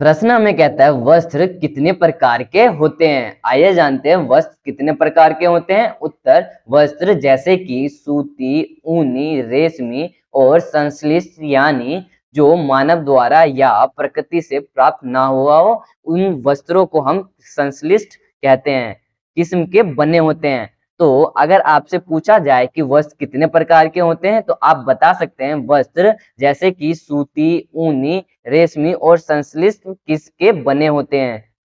प्रश्न हमें कहता है वस्त्र कितने प्रकार के होते हैं। आइए जानते हैं वस्त्र कितने प्रकार के होते हैं। उत्तर, वस्त्र जैसे कि सूती, ऊनी, रेशमी और संश्लिष्ट यानी जो मानव द्वारा या प्रकृति से प्राप्त ना हुआ हो, उन वस्त्रों को हम संश्लिष्ट कहते हैं, किस्म के बने होते हैं। तो अगर आपसे पूछा जाए कि वस्त्र कितने प्रकार के होते हैं तो आप बता सकते हैं वस्त्र जैसे कि सूती, ऊनी, रेशमी और संश्लिष्ट किसके बने होते हैं।